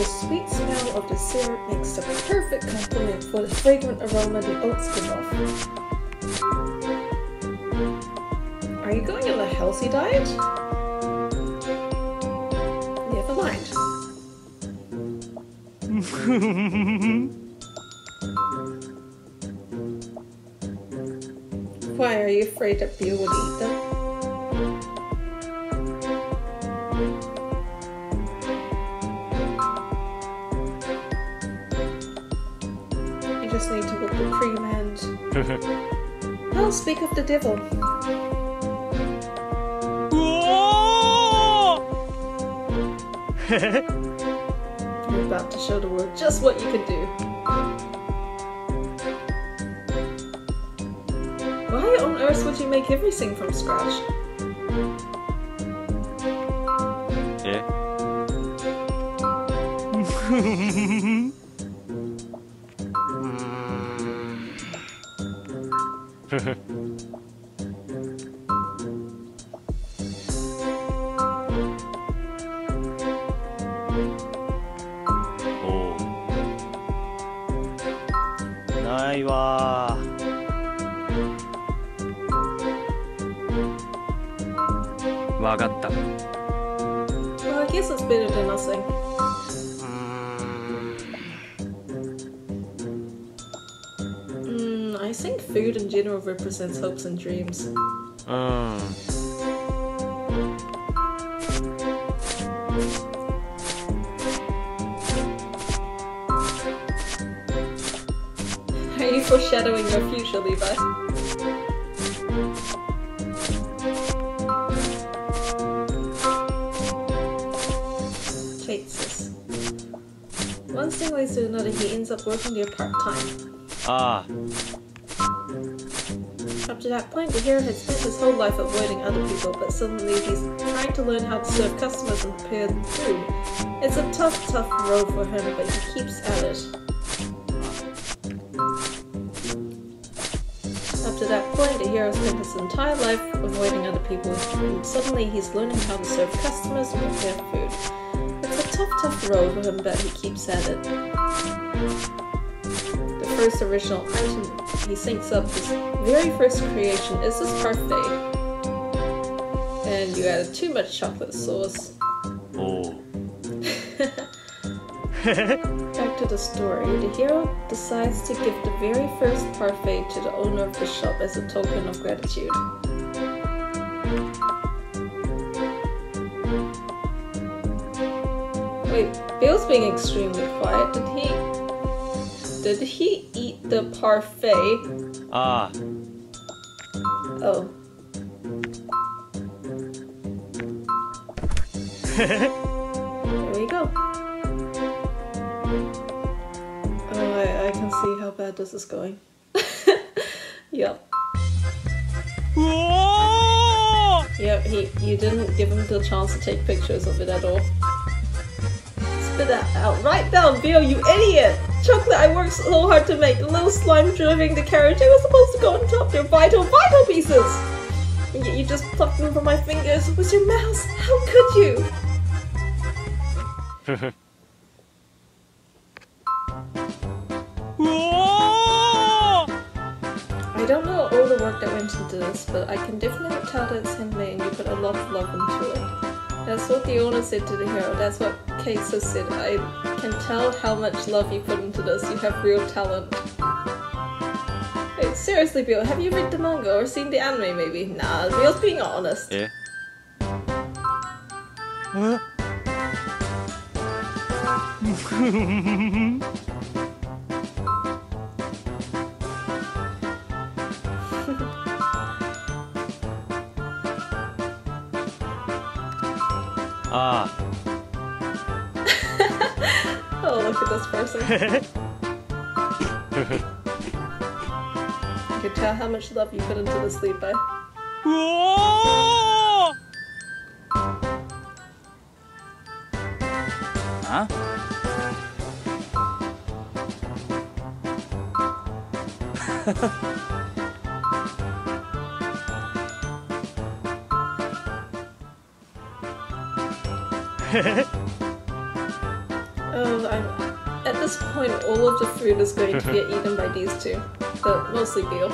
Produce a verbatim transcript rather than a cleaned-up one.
The sweet smell of the syrup makes a perfect complement for the fragrant aroma the oats give off. Are you going on a healthy diet? Never mind. Why are you afraid that Beel would eat them? Just need to whip the cream and I'll speak of the devil. You're about to show the world just what you can do. Why on earth would you make everything from scratch? Yeah. Oh. Nai wa. Wagatta. Well, I guess it's better than nothing. I think food in general represents hopes and dreams. Uh. Are you foreshadowing your future, Levi? Keiso. One thing leads to another, he ends up working there part-time. Ah. Up to that point, the hero had spent his whole life avoiding other people, but suddenly he's trying to learn how to serve customers and prepare food. It's a tough, tough road for him, but he keeps at it. Up to that point, the hero spent his entire life avoiding other people, and suddenly he's learning how to serve customers and prepare food. It's a tough, tough road for him, but he keeps at it. The first original item he syncs up his very first creation is this parfait, and you added too much chocolate sauce. Oh. Back to the story, the hero decides to give the very first parfait to the owner of the shop as a token of gratitude. Wait, Beel's being extremely quiet. Did he... Did he eat the parfait? Ah. Oh. There we go. Oh, I, I can see how bad this is going. Yep. Whoa! Yep, he, you didn't give him the chance to take pictures of it at all. Spit that out right down, Beel, you idiot! Chocolate I worked so hard to make, the little slime driving the carriage, it was supposed to go on top, they're vital, vital pieces! And yet you just plucked them from my fingers with your mouse, how could you? I don't know all the work that went into this, but I can definitely tell that it's handmade and you put a lot of love into it. That's what the owner said to the hero, that's what Keiso said. I can tell how much love you put into this, you have real talent. Wait, seriously Beel, have you read the manga or seen the anime maybe? Nah, Beel's being honest. Yeah. Huh? Ah. Oh, look at this person. You can tell how much love you put into the sleeper. Whoa! Huh? Um, I'm, at this point, all of the fruit is going to get eaten by these two, but mostly Beel.